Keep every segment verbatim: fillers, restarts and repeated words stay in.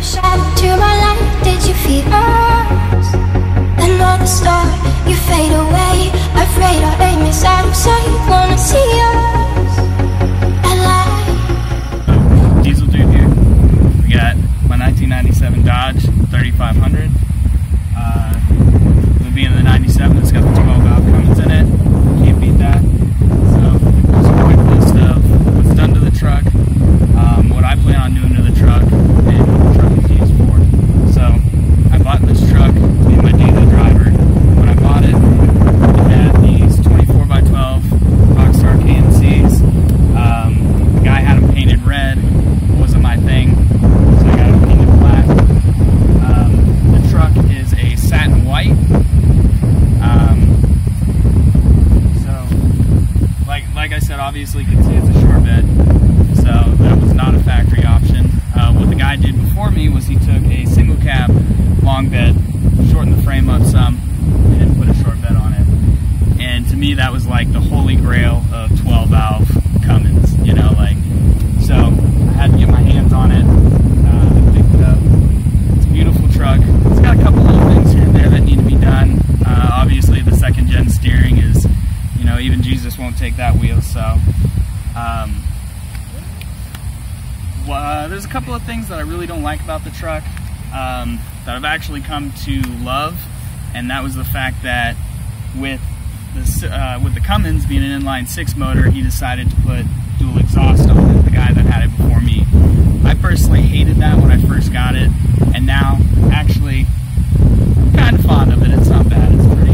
Shadow to my light, did you feel us? Another star, you fade away. Afraid our aim is out of sight. Wanna see us alive. Diesel dude here. We got my nineteen ninety-seven Dodge thirty-five hundred. Uh, we'll be in the ninety-seven. It's got the twelve valve Cummins in it. Can't beat that. So, just a quick list of what's done to the truck. Um, what I plan on doing to the truck. Obviously, you can see it's a shore bed, so that was not a factory option. Uh, what the guy did before me was he took a single cab long bed, shortened the frame up some, and put a short bed on it. And to me, that was like the holy grail of twelve valve Cummins, you know, like. So I had to get my hands on it, uh, picked it up. It's a beautiful truck. It's got a couple little things here and there that need to be done. Uh, obviously, the second gen steering is. You know, even Jesus won't take that wheel, so. Um, well, uh, there's a couple of things that I really don't like about the truck um, that I've actually come to love, and that was the fact that with the, uh, with the Cummins being an inline six motor, he decided to put dual exhaust on it, the guy that had it before me. I personally hated that when I first got it, and now, actually, I'm kind of fond of it. It's not bad. It's pretty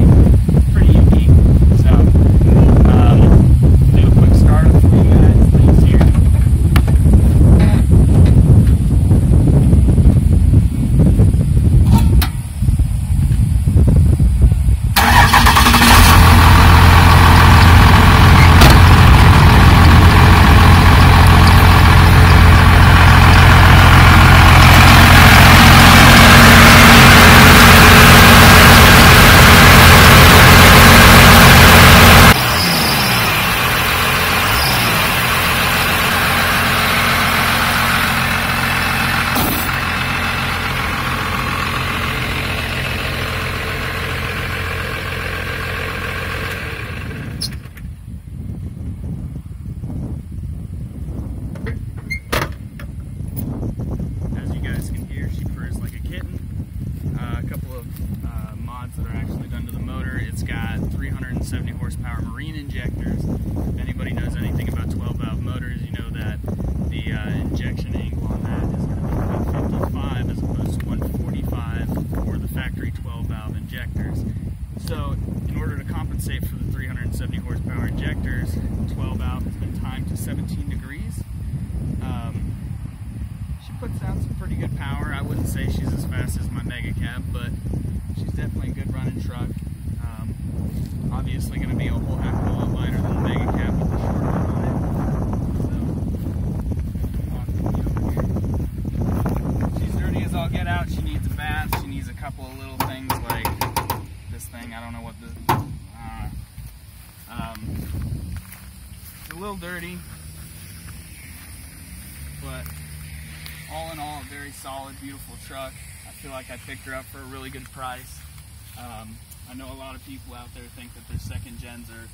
seventy horsepower marine injectors. If anybody knows anything about twelve valve motors, you know that the uh, injection angle on that is going to be one fifty-five as opposed to one forty-five for the factory twelve valve injectors. So in order to compensate for the three hundred seventy horsepower injectors, twelve valve has been timed to seventeen degrees. Um, she puts out some pretty good power. I wouldn't say she's as fast as my Mega Cab, but she's definitely a good running truck. Obviously going to be a whole half a lot lighter than the Mega Cab with the short one on it. So, she's dirty as all get out. She needs a bath. She needs a couple of little things like this thing. I don't know what this uh, um, it's a little dirty, but all in all, a very solid, beautiful truck. I feel like I picked her up for a really good price. Um, I know a lot of people out there think that their second gens are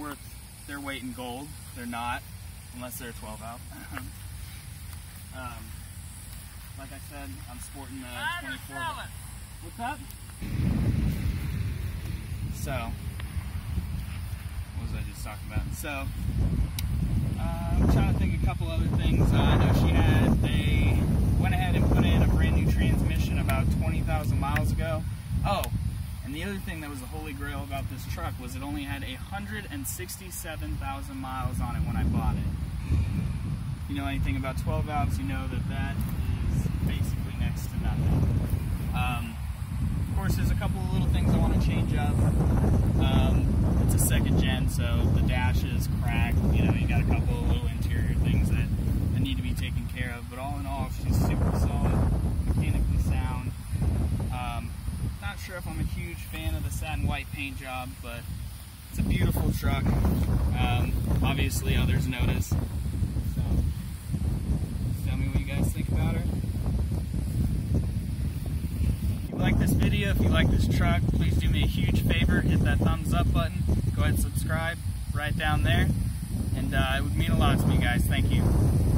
worth their weight in gold. They're not, unless they're twelve valve. um, like I said, I'm sporting a twenty-four. What's that? So, what was I just talking about? So, uh, I'm trying to think a couple other things. Uh, I know she had, they went ahead and put in a brand new transmission about twenty thousand miles ago. Oh. And the other thing that was the holy grail about this truck was it only had one hundred sixty-seven thousand miles on it when I bought it. If you know anything about twelve valves, you know that that is basically next to nothing. Um, of course, there's a couple of little things I want to change up. Um, it's a second gen, so the dash is cracked. You know, you got a couple of little interior things that, that need to be taken care of. But all in all, she's super solid. Mechanic sure if I'm a huge fan of the satin white paint job, but it's a beautiful truck. Um, obviously others notice. So, tell me what you guys think about her. If you like this video, if you like this truck, please do me a huge favor, hit that thumbs up button, go ahead and subscribe right down there, and uh, it would mean a lot to me, guys. Thank you.